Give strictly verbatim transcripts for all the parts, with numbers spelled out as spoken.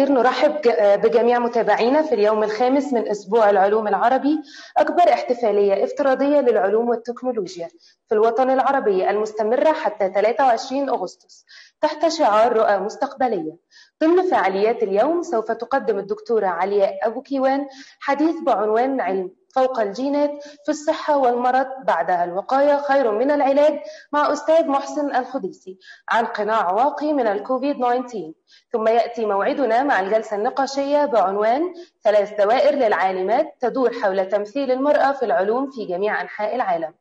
الخير، نرحب بجميع متابعينا في اليوم الخامس من أسبوع العلوم العربي، أكبر احتفالية افتراضية للعلوم والتكنولوجيا في الوطن العربي المستمرة حتى ثلاثة وعشرين أغسطس تحت شعار رؤى مستقبلية. ضمن فعاليات اليوم سوف تقدم الدكتورة علياء أبو كيوان حديث بعنوان علم فوق الجينات في الصحة والمرض، بعدها الوقاية خير من العلاج مع أستاذ محسن الخديسي عن قناع واقي من الكوفيد تسعة عشر. ثم يأتي موعدنا مع الجلسة النقاشية بعنوان ثلاث دوائر للعالمات تدور حول تمثيل المرأة في العلوم في جميع أنحاء العالم.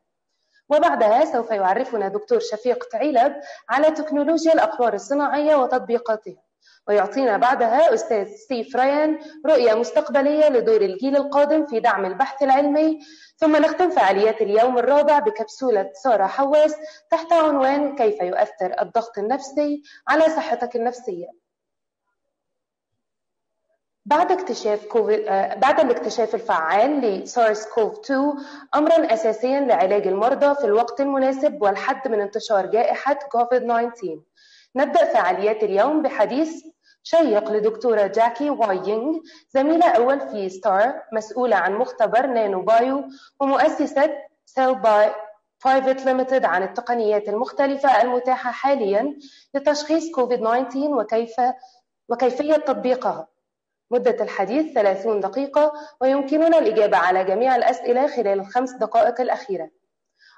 وبعدها سوف يعرفنا دكتور شفيق تعيلب على تكنولوجيا الأقمار الصناعية وتطبيقاتها، ويعطينا بعدها أستاذ ستيف ريان رؤية مستقبلية لدور الجيل القادم في دعم البحث العلمي. ثم نختم فعاليات اليوم الرابع بكبسولة سارة حواس تحت عنوان كيف يؤثر الضغط النفسي على صحتك النفسية. بعد اكتشاف كوفيد بعد الاكتشاف الفعال لسارس كوف اثنين أمرا أساسيا لعلاج المرضى في الوقت المناسب والحد من انتشار جائحة كوفيد تسعة عشر، نبدأ فعاليات اليوم بحديث شيق لدكتورة جاكي واي يينغ، زميلة أول في ستار، مسؤولة عن مختبر نانو بايو ومؤسسة سيلباي برايفت ليمتد، عن التقنيات المختلفة المتاحة حاليا لتشخيص كوفيد تسعة عشر وكيف وكيفية تطبيقها. مدة الحديث ثلاثين دقيقة، ويمكننا الإجابة على جميع الأسئلة خلال الخمس دقائق الأخيرة.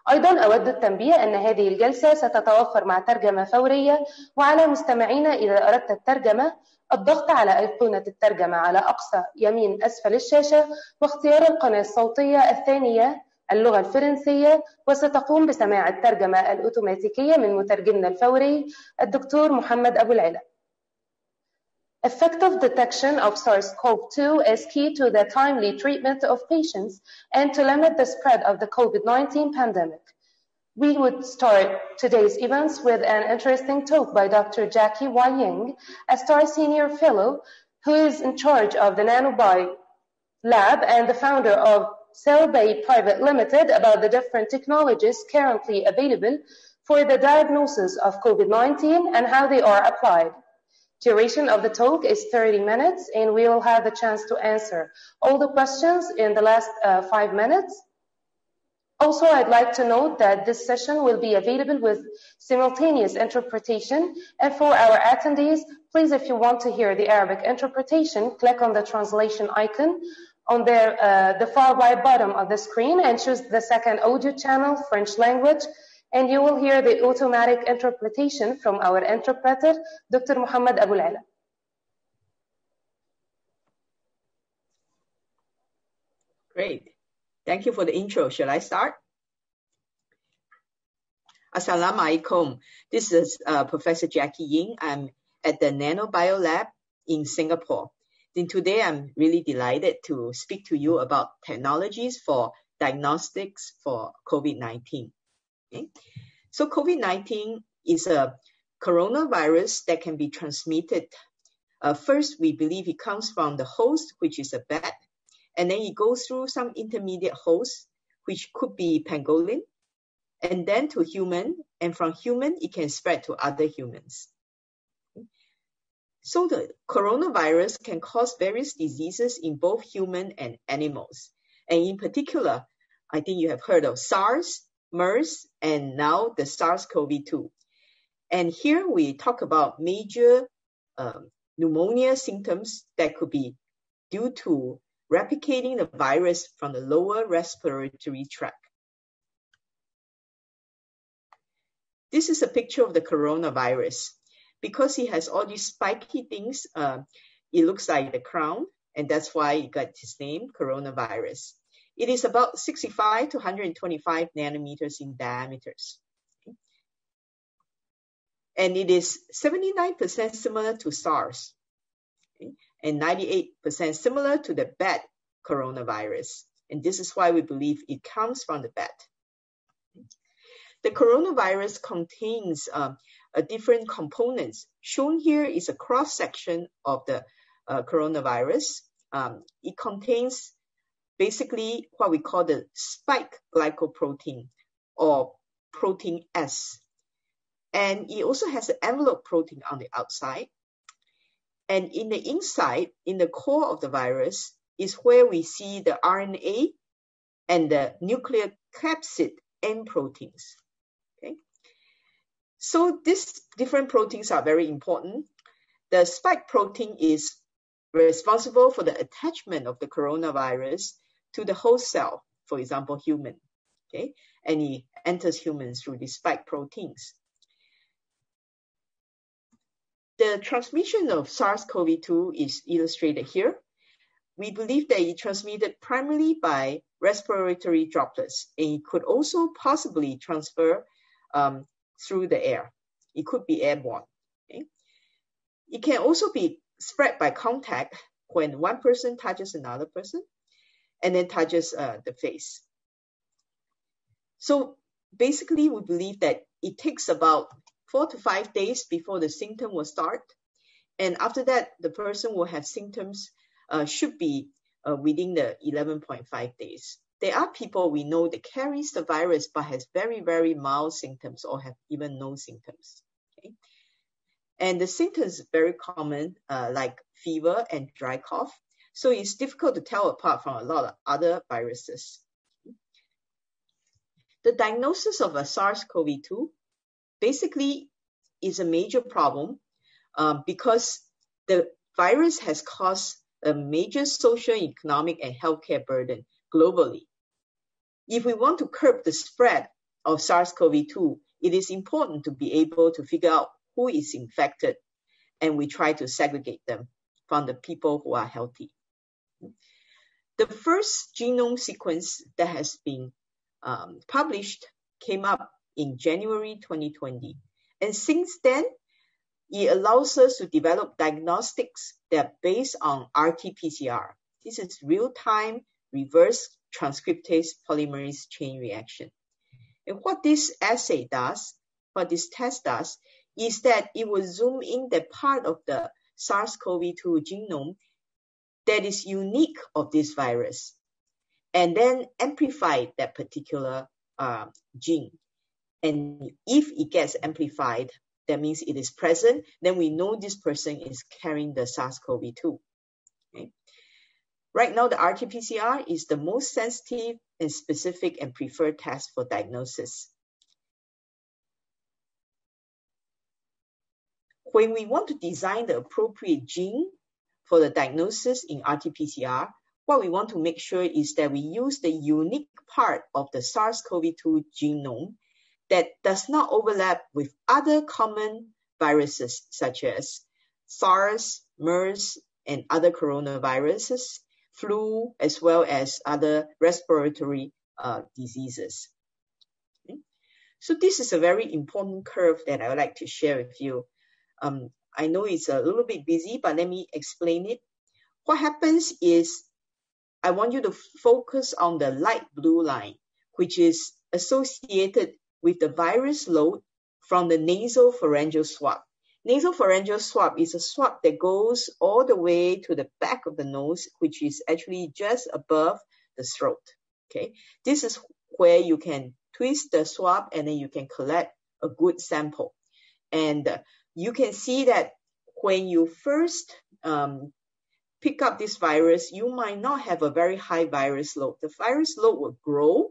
أيضا أود التنبيه أن هذه الجلسة ستتوفر مع ترجمة فورية، وعلى مستمعينا إذا أردت الترجمة الضغط على أيقونة الترجمة على أقصى يمين أسفل الشاشة واختيار القناة الصوتية الثانية اللغة الفرنسية، وستقوم بسماع الترجمة الأوتوماتيكية من مترجمنا الفوري الدكتور محمد أبو العلا. Effective detection of SARS-CoV two is key to the timely treatment of patients and to limit the spread of the COVID nineteen pandemic. We would start today's events with an interesting talk by Doctor Jackie Y. Ying, A*Star Senior Fellow, who is in charge of the NanoBio Lab and the founder of Cellbae Pte Limited, about the different technologies currently available for the diagnosis of COVID nineteen and how they are applied. Duration of the talk is thirty minutes, and we will have the chance to answer all the questions in the last uh, five minutes. Also, I'd like to note that this session will be available with simultaneous interpretation, and for our attendees, please, if you want to hear the Arabic interpretation, click on the translation icon on their, uh, the far right bottom of the screen and choose the second audio channel, French language, and you will hear the automatic interpretation from our interpreter, Doctor Muhammad Abu Ala. Great. Thank you for the intro. Shall I start? Assalamu alaikum. This is uh, Professor Jackie Ying. I'm at the NanoBio Lab in Singapore. And today I'm really delighted to speak to you about technologies for diagnostics for COVID nineteen. Okay. So COVID nineteen is a coronavirus that can be transmitted. Uh, first, we believe it comes from the host, which is a bat, and then it goes through some intermediate hosts, which could be pangolin, and then to human, and from human, it can spread to other humans. Okay. So the coronavirus can cause various diseases in both human and animals. And in particular, I think you have heard of SARS, MERS, and now the SARS CoV two. And here we talk about major um, pneumonia symptoms that could be due to replicating the virus from the lower respiratory tract. This is a picture of the coronavirus. Because it has all these spiky things, uh, it looks like the crown, and that's why it got its name, coronavirus. It is about sixty-five to one hundred twenty-five nanometers in diameters. Okay. And it is seventy-nine percent similar to SARS, okay, and ninety-eight percent similar to the bat coronavirus. And this is why we believe it comes from the bat. Okay. The coronavirus contains um, a different components. Shown here is a cross-section of the uh, coronavirus. Um, it contains basically what we call the spike glycoprotein or protein S. And it also has an envelope protein on the outside. And in the inside, in the core of the virus, is where we see the R N A and the nuclear capsid and proteins. Okay? So these different proteins are very important. The spike protein is responsible for the attachment of the coronavirus to the host cell, for example, human. Okay? And it enters humans through the spike proteins. The transmission of SARS CoV two is illustrated here. We believe that it transmitted primarily by respiratory droplets, and it could also possibly transfer um, through the air. It could be airborne. Okay? It can also be spread by contact when one person touches another person and then touches uh, the face. So basically, we believe that it takes about four to five days before the symptom will start. And after that, the person will have symptoms uh, should be uh, within the eleven point five days. There are people we know that carries the virus but has very, very mild symptoms or have even no symptoms. Okay? And the symptoms are very common, uh, like fever and dry cough. So it's difficult to tell apart from a lot of other viruses. Okay? The diagnosis of a SARS CoV two basically is a major problem um, because the virus has caused a major social, economic, and healthcare burden globally. If we want to curb the spread of SARS CoV two, it is important to be able to figure out who is infected, and we try to segregate them from the people who are healthy. The first genome sequence that has been um, published came up in January twenty twenty. And since then, it allows us to develop diagnostics that are based on R T P C R. This is real-time reverse transcriptase polymerase chain reaction. And what this assay does, what this test does, is that it will zoom in the part of the SARS CoV two genome that is unique of this virus, and then amplify that particular uh, gene. And if it gets amplified, that means it is present, then we know this person is carrying the SARS CoV two. Okay? Right now, the R T P C R is the most sensitive and specific and preferred test for diagnosis. When we want to design the appropriate gene for the diagnosis in R T P C R, what we want to make sure is that we use the unique part of the SARS CoV two genome that does not overlap with other common viruses such as SARS, MERS, and other coronaviruses, flu, as well as other respiratory uh, diseases. Okay. So this is a very important curve that I would like to share with you. Um, I know it's a little bit busy, but let me explain it. What happens is I want you to focus on the light blue line, which is associated with the virus load from the nasopharyngeal swab. Nasopharyngeal swab is a swab that goes all the way to the back of the nose, which is actually just above the throat. Okay, this is where you can twist the swab and then you can collect a good sample. And you can see that when you first um, pick up this virus, you might not have a very high virus load. The virus load will grow,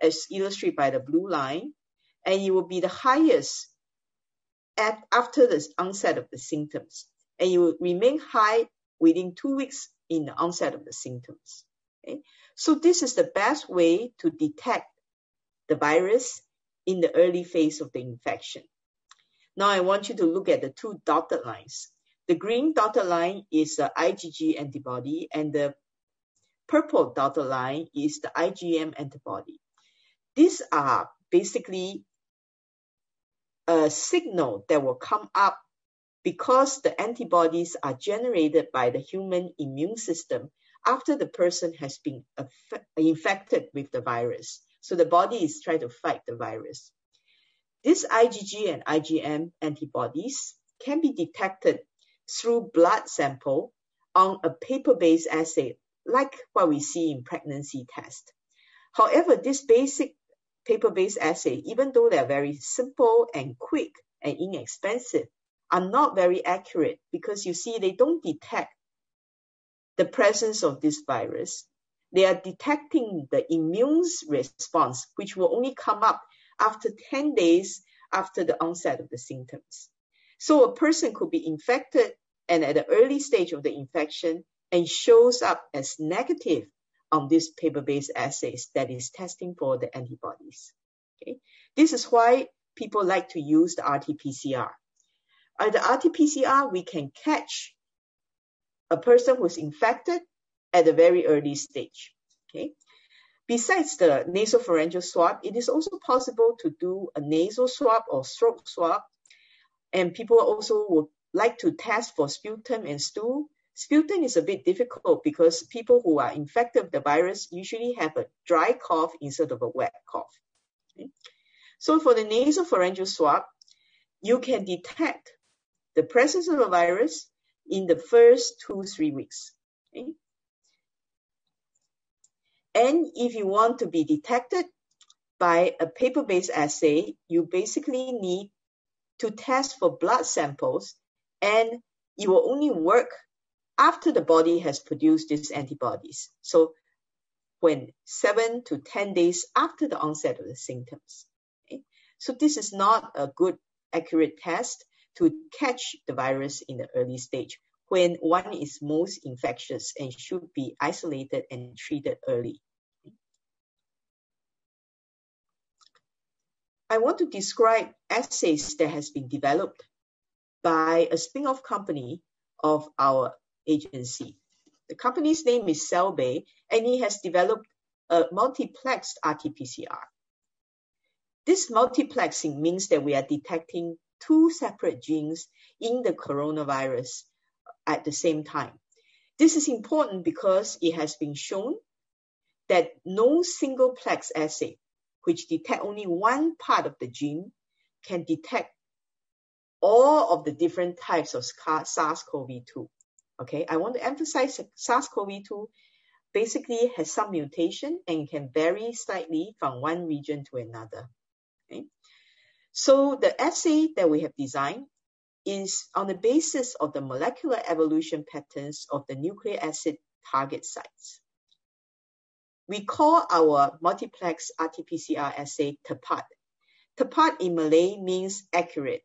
as illustrated by the blue line, and it will be the highest at, after the onset of the symptoms. And it will remain high within two weeks in the onset of the symptoms. Okay? So this is the best way to detect the virus in the early phase of the infection. Now I want you to look at the two dotted lines. The green dotted line is the IgG antibody, and the purple dotted line is the IgM antibody. These are basically a signal that will come up because the antibodies are generated by the human immune system after the person has been infected with the virus. So the body is trying to fight the virus. These IgG and IgM antibodies can be detected through blood sample on a paper-based assay, like what we see in pregnancy test. However, this basic paper-based assay, even though they're very simple and quick and inexpensive, are not very accurate because you see they don't detect the presence of this virus. They are detecting the immune response, which will only come up after ten days after the onset of the symptoms. So a person could be infected and at an early stage of the infection and shows up as negative on these paper-based assays that is testing for the antibodies. Okay? This is why people like to use the R T P C R. At the R T P C R, we can catch a person who's infected at a very early stage. Okay? Besides the nasopharyngeal swab, it is also possible to do a nasal swab or throat swab. And people also would like to test for sputum and stool. Sputum is a bit difficult because people who are infected with the virus usually have a dry cough instead of a wet cough. Okay? So for the nasopharyngeal swab, you can detect the presence of a virus in the first two, three weeks. Okay? And if you want to be detected by a paper-based assay, you basically need to test for blood samples, and it will only work after the body has produced these antibodies. So when seven to ten days after the onset of the symptoms. Okay? So this is not a good accurate test to catch the virus in the early stage when one is most infectious and should be isolated and treated early. I want to describe assays that has been developed by a spin-off company of our agency. The company's name is Cellbae, and it has developed a multiplexed R T P C R. This multiplexing means that we are detecting two separate genes in the coronavirus at the same time. This is important because it has been shown that no single plex assay, which detects only one part of the gene, can detect all of the different types of SARS CoV two. Okay, I want to emphasize SARS CoV two basically has some mutation and can vary slightly from one region to another. Okay. So the assay that we have designed is on the basis of the molecular evolution patterns of the nucleic acid target sites. We call our multiplex R T P C R assay TAPAT. TAPAT in Malay means accurate.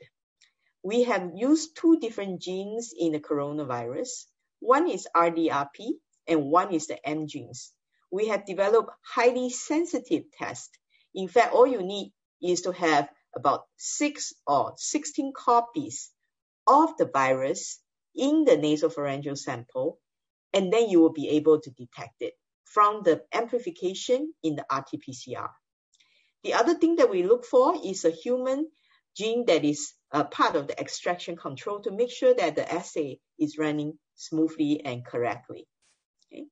We have used two different genes in the coronavirus. One is R D R P and one is the M genes. We have developed highly sensitive tests. In fact, all you need is to have about six or sixteen copies of the virus in the nasopharyngeal sample, and then you will be able to detect it from the amplification in the R T P C R. The other thing that we look for is a human gene that is a part of the extraction control to make sure that the assay is running smoothly and correctly. Okay?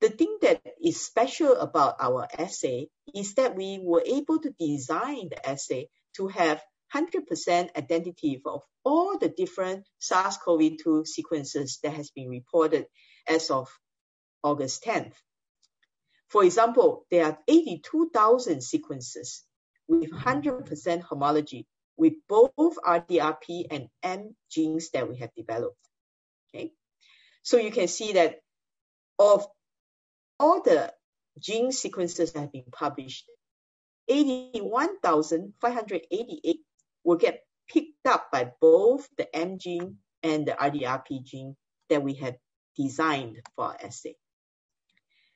The thing that is special about our assay is that we were able to design the assay to have one hundred percent identity of all the different SARS CoV two sequences that has been reported as of August tenth. For example, there are eighty-two thousand sequences with one hundred percent homology with both R D R P and M genes that we have developed. Okay? So you can see that of all the gene sequences that have been published, eighty-one thousand five hundred eighty-eight will get picked up by both the M gene and the R D R P gene that we have designed for our assay.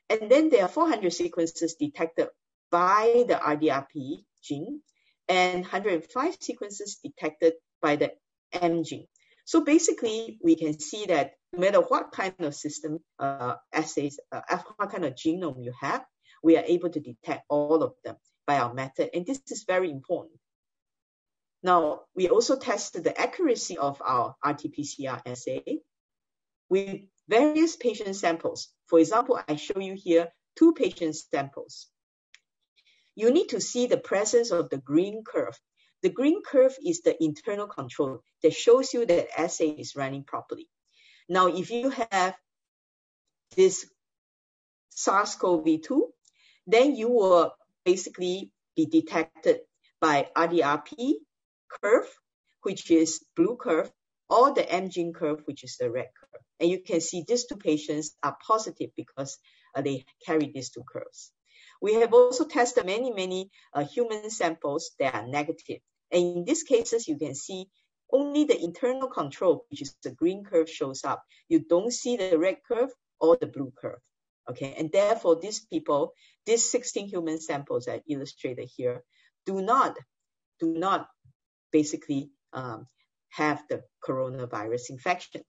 And then there are four hundred sequences detected by the R D R P gene and one hundred five sequences detected by the M gene. So basically, we can see that no matter what kind of system uh, assays, uh, what kind of genome you have, we are able to detect all of them by our method. And this is very important. Now, we also tested the accuracy of our R T P C R assay with various patient samples. For example, I show you here two patient samples. You need to see the presence of the green curve. The green curve is the internal control that shows you that assay is running properly. Now, if you have this SARS CoV two, then you will basically be detected by R D R P curve, which is blue curve, or the M gene curve, which is the red curve. And you can see these two patients are positive because uh, they carry these two curves. We have also tested many, many uh, human samples that are negative. And in these cases, you can see only the internal control, which is the green curve, shows up. You don't see the red curve or the blue curve. Okay, and therefore these people, these sixteen human samples that illustrated here, do not, do not basically um, have the coronavirus infection.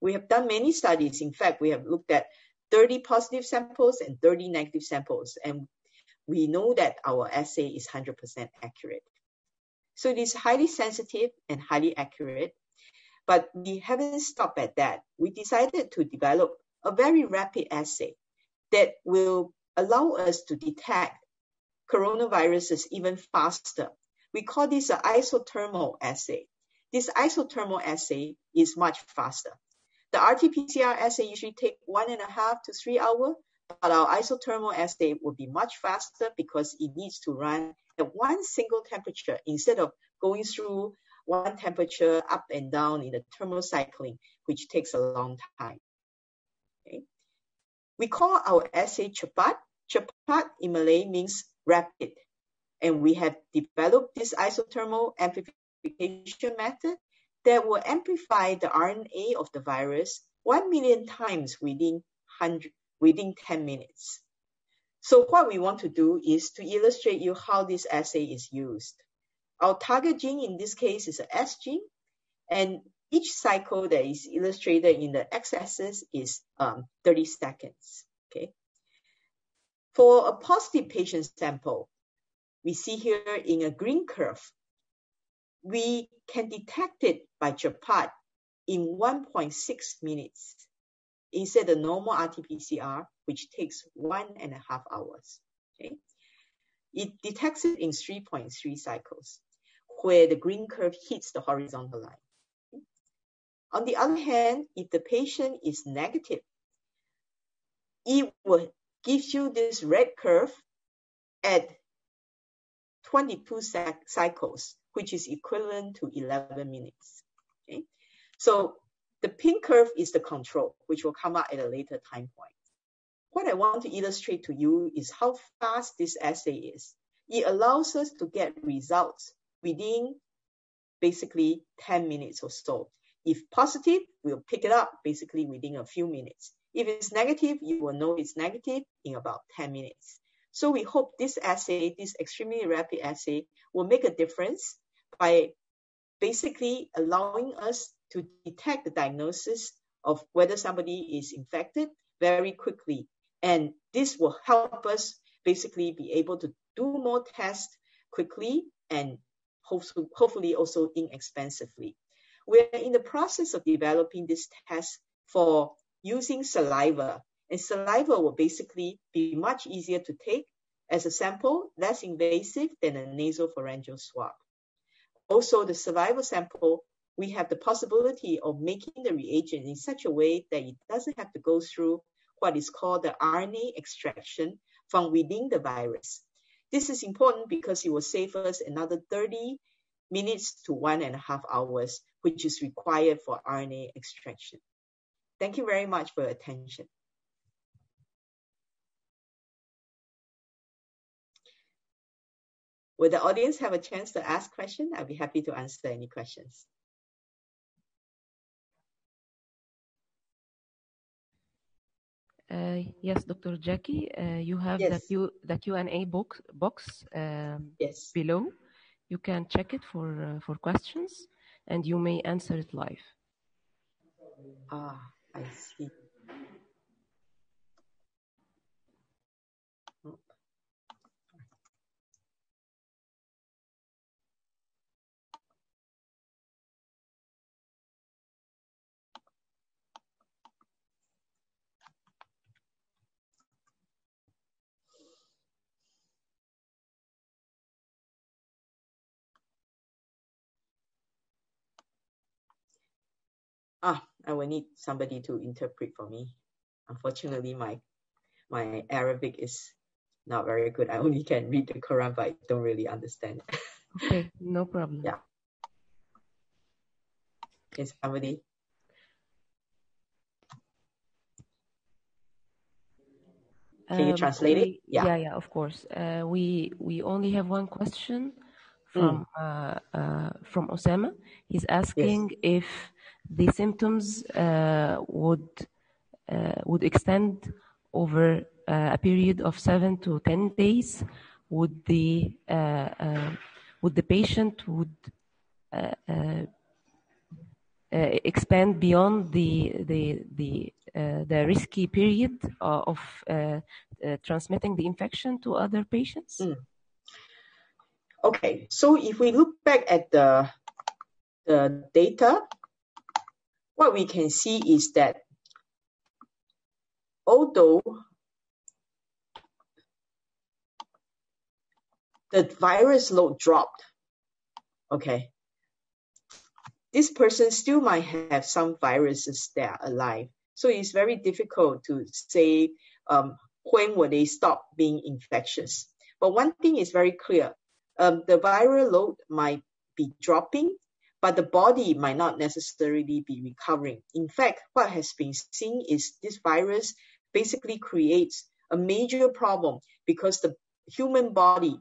We have done many studies. In fact, we have looked at thirty positive samples and thirty negative samples, and we know that our assay is one hundred percent accurate. So it is highly sensitive and highly accurate, but we haven't stopped at that. We decided to develop a very rapid assay that will allow us to detect coronaviruses even faster. We call this an isothermal assay. This isothermal assay is much faster. The R T P C R assay usually takes one and a half to three hours, but our isothermal assay will be much faster because it needs to run at one single temperature instead of going through one temperature up and down in the thermal cycling, which takes a long time. Okay. We call our assay TAPAT. TAPAT in Malay means rapid. And we have developed this isothermal amplification method that will amplify the R N A of the virus one million times within, within ten minutes. So what we want to do is to illustrate you how this assay is used. Our target gene in this case is an S gene, and each cycle that is illustrated in the x-axis is um, thirty seconds, okay? For a positive patient sample, we see here in a green curve, we can detect it by TAPAT in one point six minutes instead of normal R T P C R, which takes one and a half hours, okay? It detects it in three point three cycles, where the green curve hits the horizontal line. On the other hand, if the patient is negative, it will give you this red curve at twenty-two cycles, which is equivalent to eleven minutes. Okay? So the pink curve is the control, which will come out at a later time point. What I want to illustrate to you is how fast this assay is. It allows us to get results within basically ten minutes or so. If positive, we'll pick it up basically within a few minutes. If it's negative, you will know it's negative in about ten minutes. So we hope this assay, this extremely rapid assay, will make a difference by basically allowing us to detect the diagnosis of whether somebody is infected very quickly. And this will help us basically be able to do more tests quickly and hopefully also inexpensively. We're in the process of developing this test for using saliva. And saliva will basically be much easier to take as a sample, less invasive than a nasopharyngeal swab. Also, the saliva sample, we have the possibility of making the reagent in such a way that it doesn't have to go through what is called the R N A extraction from within the virus. This is important because it will save us another thirty minutes to one and a half hours, which is required for R N A extraction. Thank you very much for your attention. Will the audience have a chance to ask questions? I'll be happy to answer any questions. Uh, yes, Doctor Jackie, uh, you have yes. the Q and A box, box um, yes. below. You can check it for, uh, for questions, and you may answer it live. Ah, I see. Ah, I will need somebody to interpret for me. Unfortunately, my my Arabic is not very good. I only can read the Quran, but I don't really understand it. Okay, no problem. Yeah. is family. Can you translate um, we, it? Yeah. yeah, yeah, of course. Uh, we we only have one question from mm. uh, uh, from Osama. He's asking yes. if the symptoms uh, would uh, would extend over uh, a period of seven to ten days. Would the uh, uh, would the patient would uh, uh, Uh, expand beyond the the the uh, the risky period of uh, uh, transmitting the infection to other patients? Mm. Okay, so if we look back at the the data, what we can see is that although the virus load dropped, okay, this person still might have some viruses that are alive. So it's very difficult to say um, when will they stop being infectious. But one thing is very clear. Um, the viral load might be dropping, but the body might not necessarily be recovering. In fact, what has been seen is this virus basically creates a major problem because the human body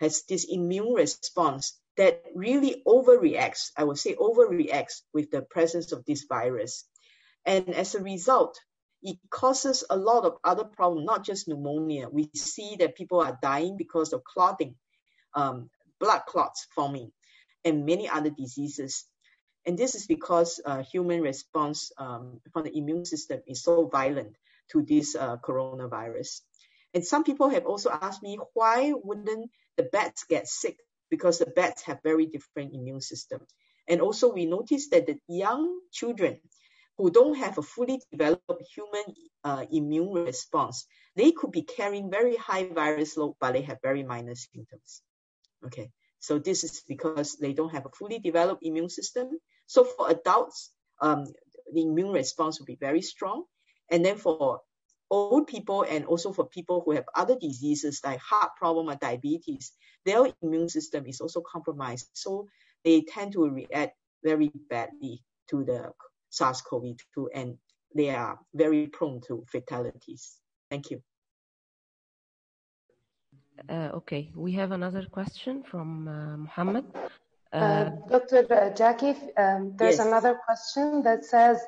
has this immune response that really overreacts, I would say overreacts with the presence of this virus. And as a result, it causes a lot of other problems, not just pneumonia. We see that people are dying because of clotting, um, blood clots forming, and many other diseases. And this is because uh, human response um, from the immune system is so violent to this uh, coronavirus. And some people have also asked me, why wouldn't the bats get sick? Because the bats have very different immune system. And also we noticed that the young children who don't have a fully developed human uh, immune response, they could be carrying very high virus load, but they have very minor symptoms. Okay, so this is because they don't have a fully developed immune system. So for adults, um, the immune response will be very strong. And then for old people and also for people who have other diseases like heart problem or diabetes, their immune system is also compromised. So they tend to react very badly to the SARS CoV two and they are very prone to fatalities. Thank you. Uh, okay, we have another question from uh, Mohammed. Uh, uh, Doctor Jackie, um, there's yes. another question that says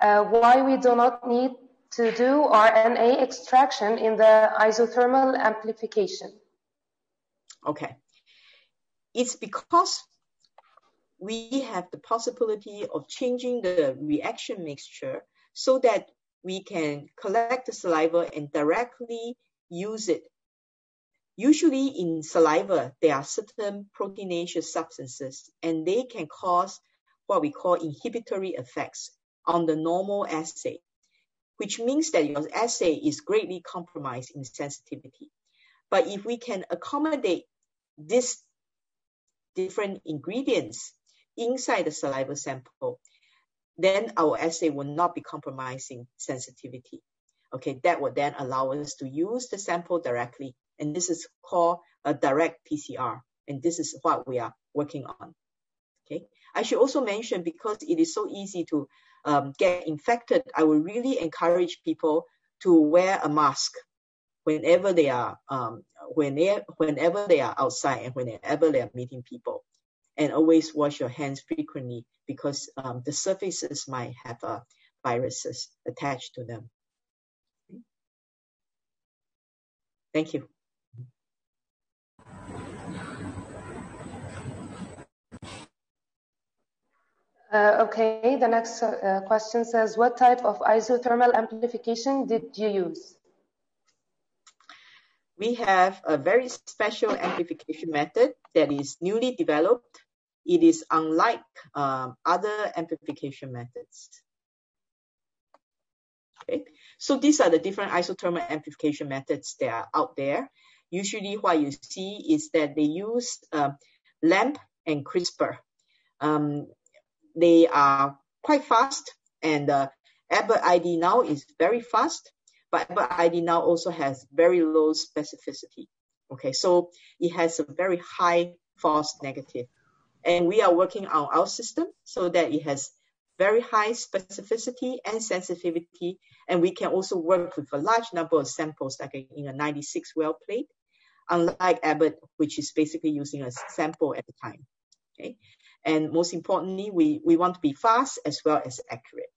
uh, why we do not need to do R N A extraction in the isothermal amplification. Okay. It's because we have the possibility of changing the reaction mixture so that we can collect the saliva and directly use it. Usually in saliva, there are certain proteinaceous substances and they can cause what we call inhibitory effects on the normal assay, which means that your assay is greatly compromised in sensitivity. But if we can accommodate these different ingredients inside the saliva sample, then our assay will not be compromising sensitivity. Okay, that would then allow us to use the sample directly. And this is called a direct P C R. And this is what we are working on. Okay, I should also mention, because it is so easy to Um, get infected, I will really encourage people to wear a mask whenever they are, um, when they, whenever they are outside and whenever they are meeting people. And always wash your hands frequently because um, the surfaces might have uh, viruses attached to them. Thank you. Uh, okay, the next uh, question says, what type of isothermal amplification did you use? We have a very special amplification method that is newly developed. It is unlike um, other amplification methods. Okay, so these are the different isothermal amplification methods that are out there. Usually what you see is that they use uh, LAMP and CRISPR. Um, They are quite fast, and uh, Abbott I D Now is very fast, but Abbott I D Now also has very low specificity. Okay, so it has a very high false negative. And we are working on our system so that it has very high specificity and sensitivity, and we can also work with a large number of samples, like a, in a ninety-six well plate, unlike Abbott, which is basically using a sample at a time. Okay, and most importantly, we, we want to be fast as well as accurate.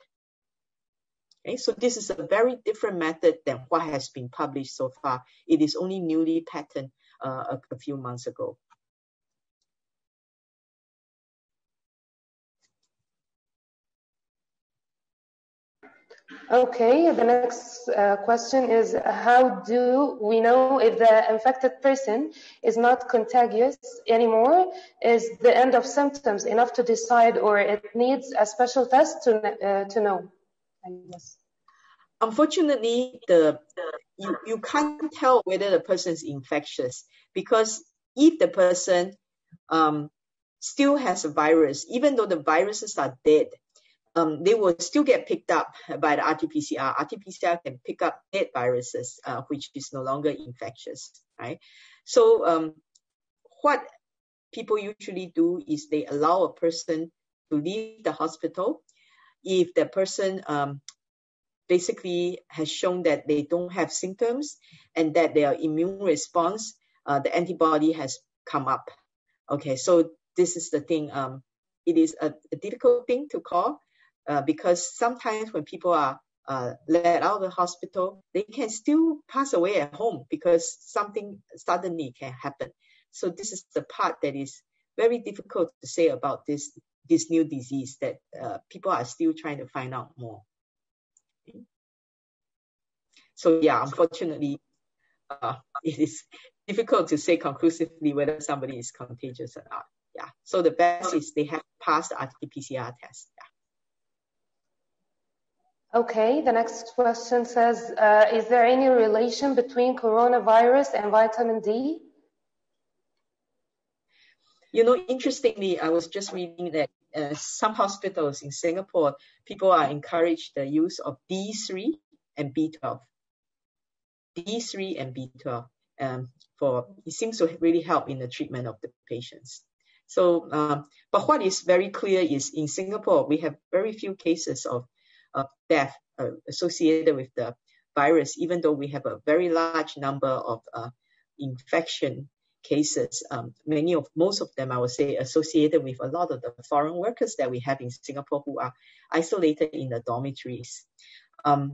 Okay, so this is a very different method than what has been published so far. It is only newly patented uh, a, a few months ago. Okay, the next uh, question is, how do we know if the infected person is not contagious anymore? Is the end of symptoms enough to decide, or it needs a special test to, uh, to know? I guess. Unfortunately, the, the, you, you can't tell whether the person is infectious, because if the person um, still has a virus, even though the viruses are dead, Um, they will still get picked up by the R T P C R. R T P C R can pick up dead viruses, uh, which is no longer infectious, right? So um, what people usually do is they allow a person to leave the hospital if the person um, basically has shown that they don't have symptoms and that their immune response, uh, the antibody has come up. Okay, so this is the thing. Um, it is a, a difficult thing to call. Uh, because sometimes when people are uh, let out of the hospital, they can still pass away at home because something suddenly can happen. So this is the part that is very difficult to say about this, this new disease that uh, people are still trying to find out more. Okay. So yeah, unfortunately, uh, it is difficult to say conclusively whether somebody is contagious or not. Yeah. So the best is they have passed the R T P C R test. Yeah. Okay, the next question says, uh, is there any relation between coronavirus and vitamin D? You know, interestingly, I was just reading that uh, some hospitals in Singapore, people are encouraged the use of D three and B twelve. D three and B twelve, um, for it seems to really help in the treatment of the patients. So, um, but what is very clear is in Singapore, we have very few cases of of death uh, associated with the virus, even though we have a very large number of uh, infection cases. Um, many of, most of them, I would say, associated with a lot of the foreign workers that we have in Singapore who are isolated in the dormitories. Um,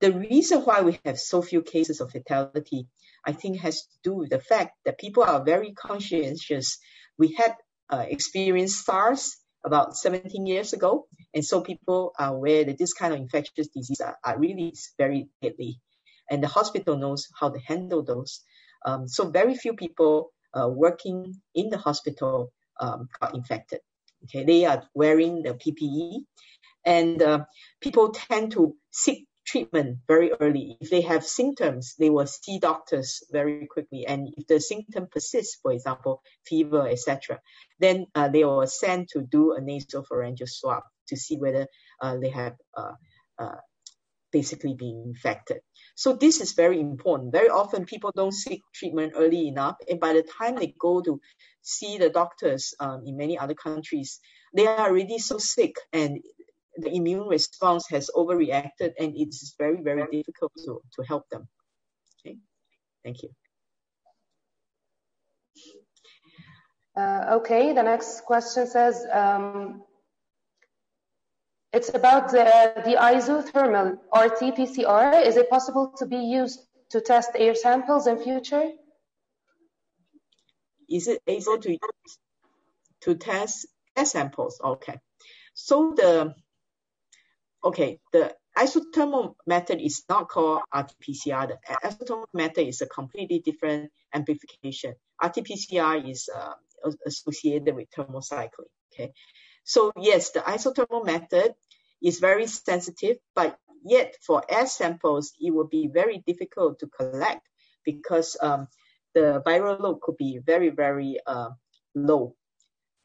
the reason why we have so few cases of fatality, I think, has to do with the fact that people are very conscientious. We had uh, experienced SARS about seventeen years ago. And so people are aware that this kind of infectious disease are, are really very deadly. And the hospital knows how to handle those. Um, so very few people uh, working in the hospital um, got infected. Okay, they are wearing the P P E. And uh, people tend to seek treatment very early. If they have symptoms, they will see doctors very quickly. And if the symptom persists, for example, fever, et cetera, then uh, they are sent to do a nasopharyngeal swab to see whether uh, they have uh, uh, basically been infected. So this is very important. Very often people don't seek treatment early enough. And by the time they go to see the doctors um, in many other countries, they are already so sick and the immune response has overreacted, and it's very, very difficult to, to help them. Okay, thank you. Uh, okay, the next question says, um, it's about the, the isothermal R T P C R. Is it possible to be used to test air samples in future? Is it able to use to test air samples? Okay, so the Okay, the isothermal method is not called R T P C R. The isothermal method is a completely different amplification. R T P C R is uh, associated with thermal cycling, okay? So yes, the isothermal method is very sensitive, but yet for air samples, it will be very difficult to collect because um, the viral load could be very, very uh, low,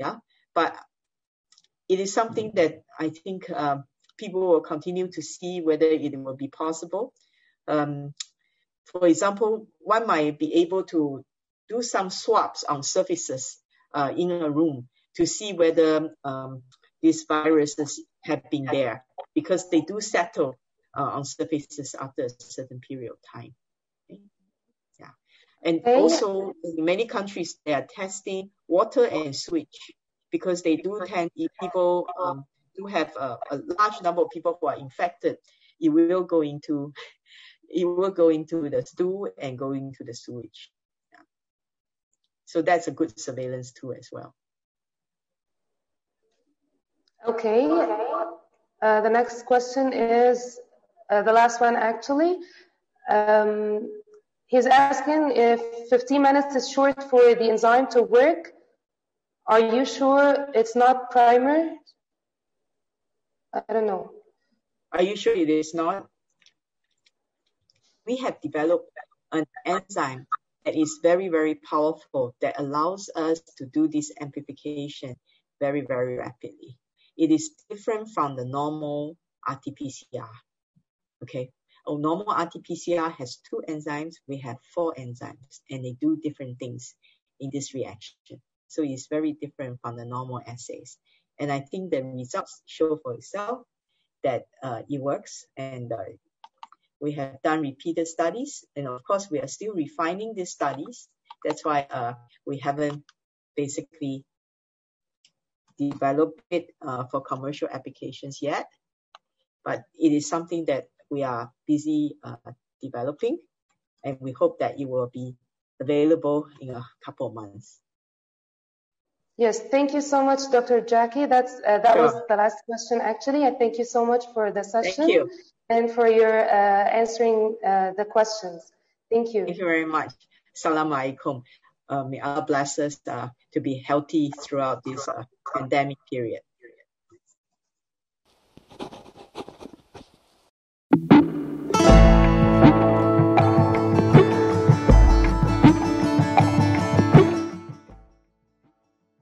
yeah? But it is something that I think, um, people will continue to see whether it will be possible. Um, for example, one might be able to do some swabs on surfaces uh, in a room to see whether um, these viruses have been there, because they do settle uh, on surfaces after a certain period of time. Okay? Yeah. And also in many countries, they are testing water and sewage, because they do tend, if people um, do have a, a large number of people who are infected, it will go into, it will go into the stool and go into the sewage. Yeah. So that's a good surveillance tool as well. Okay. Uh, the next question is uh, the last one, actually. Um, he's asking if fifteen minutes is short for the enzyme to work. Are you sure it's not primer? I don't know. Are you sure it is not? We have developed an enzyme that is very, very powerful, that allows us to do this amplification very, very rapidly. It is different from the normal R T P C R. Okay, a normal R T P C R has two enzymes. We have four enzymes, and they do different things in this reaction. So it's very different from the normal assays. And I think the results show for itself that uh, it works. And uh, we have done repeated studies. And of course, we are still refining these studies. That's why uh, we haven't basically developed it uh, for commercial applications yet. But it is something that we are busy uh, developing. And we hope that it will be available in a couple of months. Yes, thank you so much, Doctor Jackie. That's, uh, that sure. was the last question, actually. And thank you so much for the session you. and for your uh, answering uh, the questions. Thank you. Thank you very much. Salam alaikum. Uh, may Allah bless us uh, to be healthy throughout this uh, pandemic period.